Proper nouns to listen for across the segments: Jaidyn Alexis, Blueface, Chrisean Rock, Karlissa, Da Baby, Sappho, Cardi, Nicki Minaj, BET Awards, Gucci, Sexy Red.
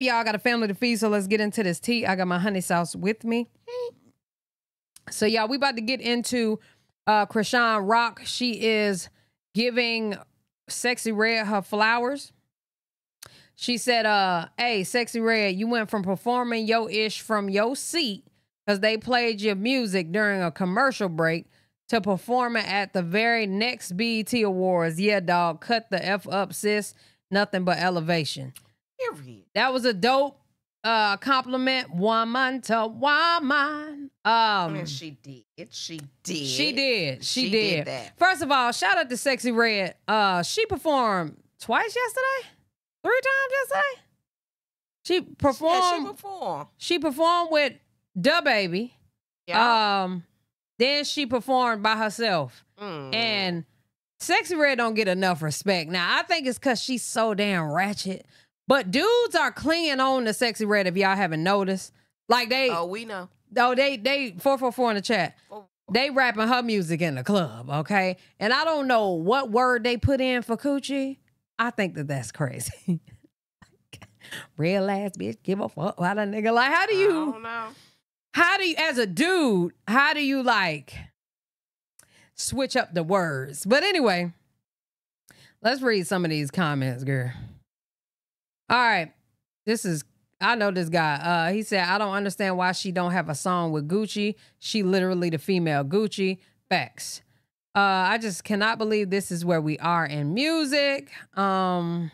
Y'all got a family to feed, so let's get into this tea. I got my honey sauce with me. So y'all, we about to get into Chrisean Rock. She is giving Sexy Red her flowers. She said, hey, Sexy Red, you went from performing your ish from your seat because they played your music during a commercial break to performing at the very next BET Awards. Yeah, dog, cut the F up, sis. Nothing but elevation. Period. That was a dope compliment. Woman to woman. And she did. She did that. First of all, shout out to Sexy Red. She performed twice yesterday? 3 times yesterday? She performed with Da Baby. Yeah. Then she performed by herself. And Sexy Red don't get enough respect. Now, I think it's because she's so damn ratchet. But dudes are clinging on to Sexy Red, if y'all haven't noticed. Like they... Oh, we know. Oh, they 444 in the chat. 444. They rapping her music in the club, okay? And I don't know what word they put in for coochie. I think that that's crazy. Real ass bitch, give a fuck about a nigga. Like, how do you... I don't know. How do you, as a dude, how do you, like, switch up the words? But anyway, let's read some of these comments, girl. All right, this is, I know this guy. He said, I don't understand why she don't have a song with Gucci. She literally the female Gucci. Facts. I just cannot believe this is where we are in music. Rock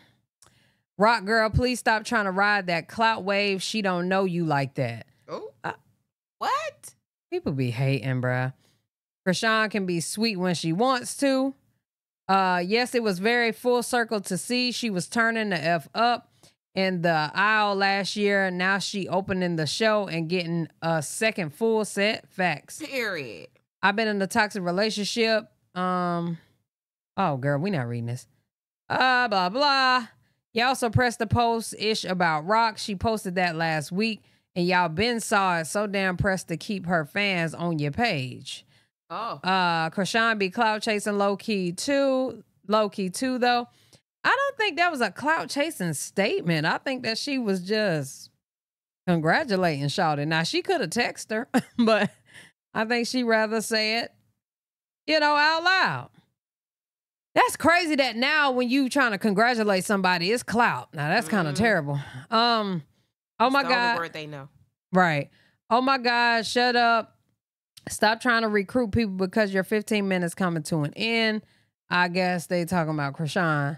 girl, please stop trying to ride that clout wave. She don't know you like that. Oh, what? People be hating, bruh. Chrisean can be sweet when she wants to. Yes, it was very full circle to see. She was turning the F up in the aisle last year. Now she opening the show and getting a second full set. Facts. Period. I've been in a toxic relationship. Oh, girl, we not reading this. Blah, blah. Y'all suppressed the post-ish about Rock. She posted that last week, and y'all been saw it. So damn pressed to keep her fans on your page. Oh. Chrisean be clout chasing low-key too. Low-key too, though. I don't think that was a clout chasing statement. I think that she was just congratulating Shawty. Now, she could have texted her, but I think she'd rather say it, you know, out loud. That's crazy that now when you trying to congratulate somebody, it's clout. Now, that's kind of terrible. Oh, my God. It's the only word they know. Right. Oh, my God. Shut up. Stop trying to recruit people because your 15 minutes coming to an end. I guess they talking about Chrisean.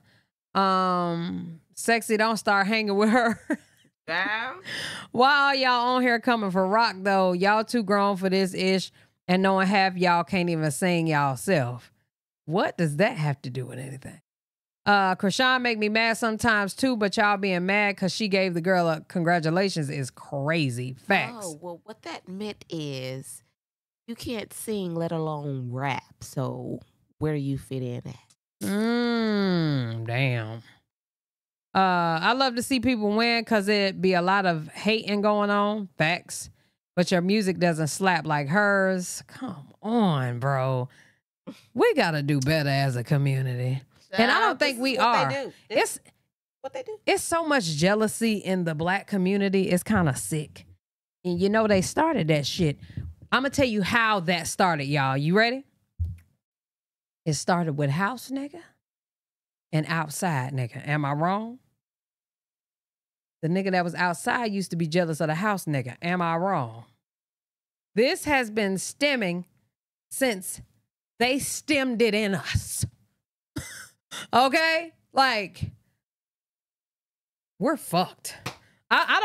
Sexy, don't start hanging with her. Damn. Why are y'all on here coming for Rock, though? Y'all too grown for this ish, and knowing half y'all can't even sing y'all self. What does that have to do with anything? Chrisean make me mad sometimes, too, but y'all being mad because she gave the girl a congratulations is crazy. Facts. Oh, well, what that meant is... You can't sing, let alone rap. So where do you fit in at? Damn. I love to see people win because it'd be a lot of hating going on. Facts. But your music doesn't slap like hers. Come on, bro. We got to do better as a community. And I don't think we are. It's what they do. It's so much jealousy in the black community. It's kind of sick. And you know, they started that shit. I'm going to tell you how that started, y'all. You ready? It started with house, nigga, and outside, nigga. Am I wrong? The nigga that was outside used to be jealous of the house, nigga. Am I wrong? This has been stemming since they stemmed it in us. Okay? Like, we're fucked. I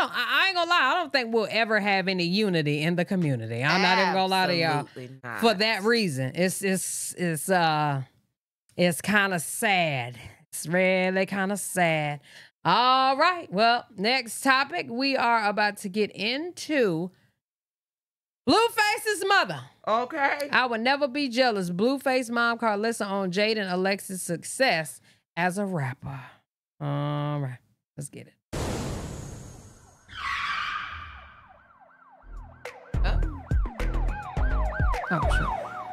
ain't gonna lie. I don't think we'll ever have any unity in the community. I'm not even gonna lie to y'all. Not. For that reason, it's kind of sad. It's really kind of sad. All right. Well, next topic. We are about to get into Blueface's mother. Okay. I would never be jealous. Blueface mom Karlissa on Jaidyn Alexis' success as a rapper. All right. Let's get it. Oh,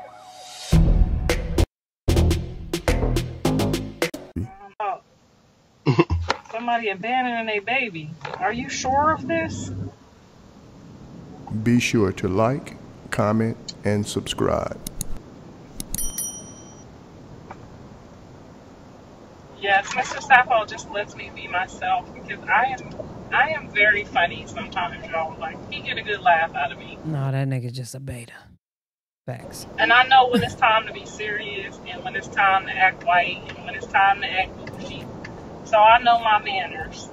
shit. Somebody abandoning their baby. Are you sure of this? Be sure to like, comment, and subscribe. Yes, Mr. Sappho just lets me be myself because I am very funny sometimes, y'all. Like, he get a good laugh out of me. No, that nigga just a beta. Facts. And I know when it's time to be serious and when it's time to act white and when it's time to act Gucci. So I know my manners.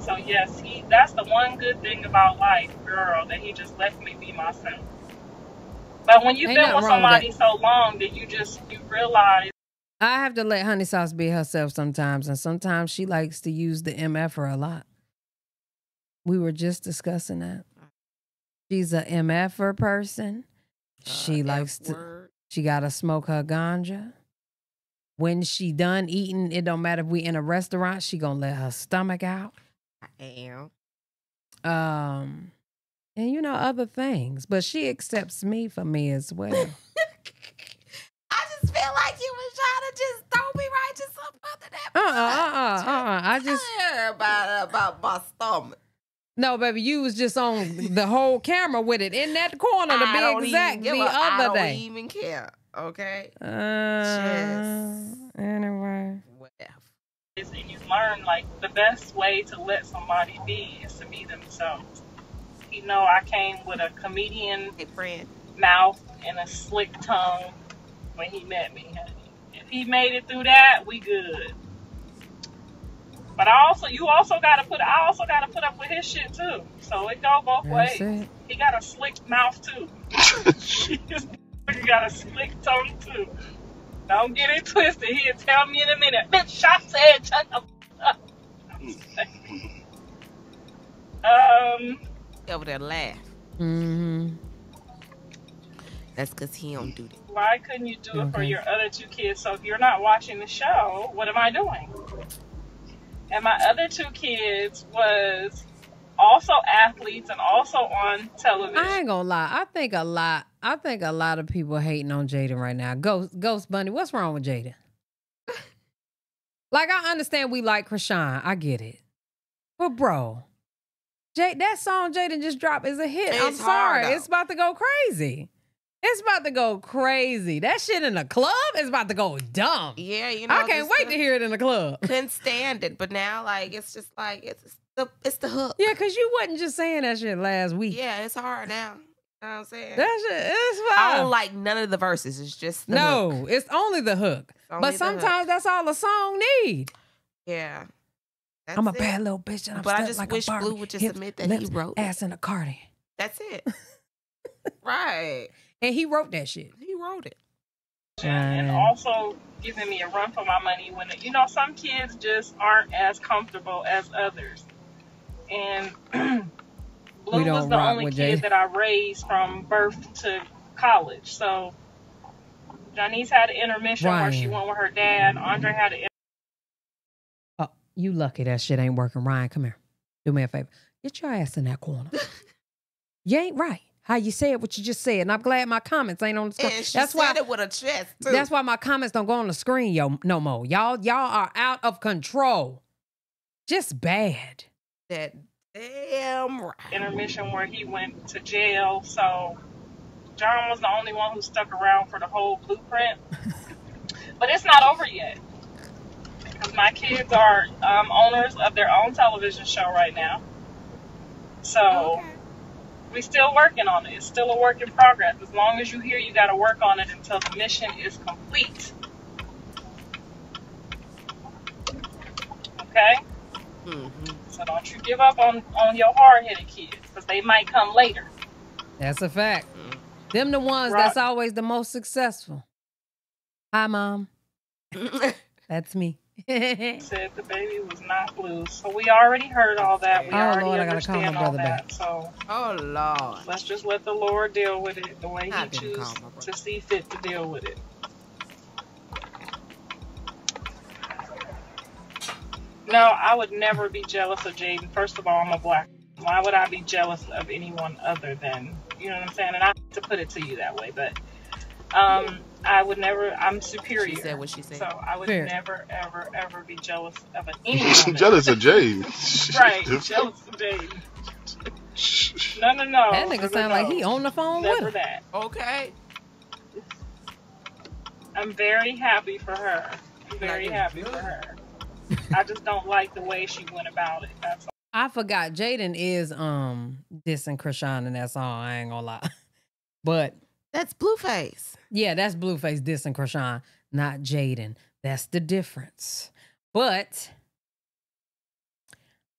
So yes, that's the one good thing about life, girl, that he just left me be myself. But when you've been with somebody so long that you realize. I have to let Honey Sauce be herself sometimes, and sometimes she likes to use the MFer a lot. We were just discussing that. She's a MFer person. She likes to. She gotta smoke her ganja. When she done eating, it don't matter if we in a restaurant. She gonna let her stomach out. And you know, other things, but she accepts me for me as well. I just feel like you was trying to just throw me right to some other I just care about my stomach. No, baby, you was just on the whole camera with it in that corner to be exact the other day. I don't even care. Okay. Anyway. Whatever. And you learn, like, the best way to let somebody be is to be themselves. You know, I came with a comedian mouth and a slick tongue when he met me, honey. If he made it through that, we good. But I also gotta put up with his shit too. So it go both ways. He got a slick mouth too. He got a slick tongue too. Don't get it twisted. He'll tell me in a minute. Bitch, I said shut the fuck up. Over there laugh. Mm-hmm. That's because he don't do that. Why couldn't you do it for your other two kids? So if you're not watching the show, what am I doing? And my other two kids was also athletes and also on television. I ain't gonna lie. I think a lot of people hating on Jaidyn right now. Ghost Bunny, what's wrong with Jaidyn? Like, I understand we like Chrisean. I get it. But bro, that song Jaidyn just dropped is a hit. It's hard, though. It's about to go crazy. It's about to go crazy. That shit in the club is about to go dumb. Yeah, you know. I can't wait to hear it in the club. Couldn't stand it, but now, like, it's just like, it's the hook. Yeah, because you wasn't just saying that shit last week. Yeah, it's hard now. You know what I'm saying? That shit is fine. I don't like none of the verses. It's just the hook. It's only the hook. But sometimes that's all a song need. Yeah. I'm a bad little bitch and I'm stuck like a Barbie. But I just wish Blue would just admit that he wrote ass in a Cardi. That's it. Right. And he wrote that shit. He wrote it. And also giving me a run for my money when, you know, some kids just aren't as comfortable as others. And Blue was the only kid that I raised from birth to college. So Janice had an intermission where she went with her dad. Andre had an intermission. Oh, you lucky that shit ain't working. Ryan, come here. Do me a favor. Get your ass in that corner. You ain't right. How you said what you just said, and I'm glad my comments ain't on the screen. And she said it with a chest, too. That's why my comments don't go on the screen no more. Y'all are out of control. Just bad. That damn right. Intermission where he went to jail, so John was the only one who stuck around for the whole blueprint. But it's not over yet. Because my kids are owners of their own television show right now. So... Okay. We're still working on it. It's still a work in progress. As long as you're here, you got to work on it until the mission is complete. Okay? Mm-hmm. So don't you give up on your hard-headed kids, because they might come later. That's a fact. Mm-hmm. Them the ones that's always the most successful. Hi, Mom. That's me. Said the baby was not blue, so we already heard all that. We already understand all that. So, oh Lord, let's just let the Lord deal with it the way He chooses to see fit to deal with it. No, I would never be jealous of Jaidyn. First of all, I'm a black. Why would I be jealous of anyone other than you? Know what I'm saying? And I hate to put it to you that way, but I would never. I'm superior. She said what she said. So I would never, ever, ever be jealous of any woman. Jealous of Jade. Right. Jealous of Jade. No. That nigga sound like he on the phone with her. That. Okay. I'm very happy for her. I'm very happy for her. I just don't like the way she went about it. That's all. I forgot Jaidyn is dissing Chrisean in that song. I ain't gonna lie, but that's Blueface. Yeah, that's Blueface dissing Chrisean, not Jaidyn. That's the difference. But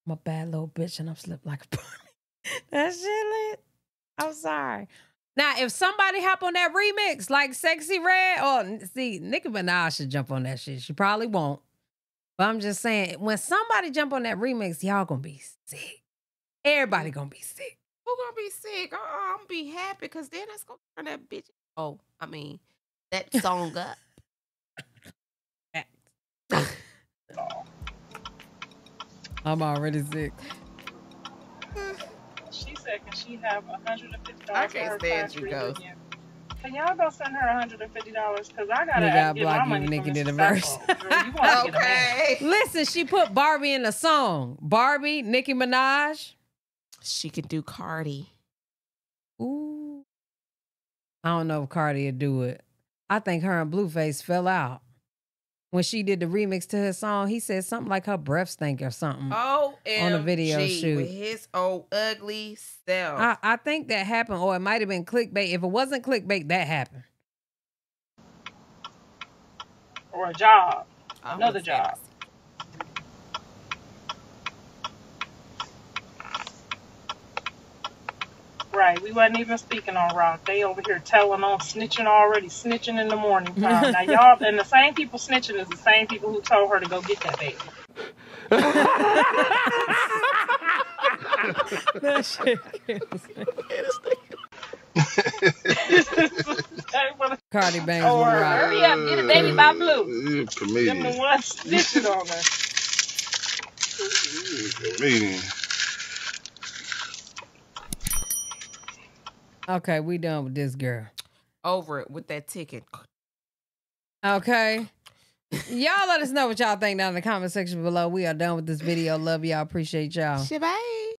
I'm a bad little bitch and I'm slipped like a bunny. That shit lit. I'm sorry. Now, if somebody hop on that remix like Sexy Red, or see, Nicki Minaj should jump on that shit. She probably won't. But I'm just saying, when somebody jump on that remix, y'all gonna be sick. Everybody gonna be sick. Who gonna be sick? I'm gonna be happy because then it's gonna turn that bitch. Oh, I mean, that song up. I'm already sick. She said, can she have $150? I can't stand you, ghost. Can y'all go send her $150? Because I gotta get my money from Mr. Sacco. Okay. Listen, she put Barbie in the song. Barbie, Nicki Minaj. She could do Cardi. Ooh. I don't know if Cardi would do it. I think her and Blueface fell out. When she did the remix to her song, he said something like her breath stink or something. OMG, on a video shoot. With his old ugly self. I think that happened, or it might have been clickbait. If it wasn't clickbait, that happened. Or a job. Another job. Right, we wasn't even speaking on Rock. They over here telling on, snitching already, snitching in the morning time. Now y'all, and the same people snitching is the same people who told her to go get that baby. That shit. Cardi bangs or with Rock. Hurry up, get a baby by Blue. Comedian. Them the ones snitching on her. Comedian. Okay, we done with this girl. Over it with that ticket. Okay. Y'all let us know what y'all think down in the comment section below. We are done with this video. Love y'all. Appreciate y'all. Shabay.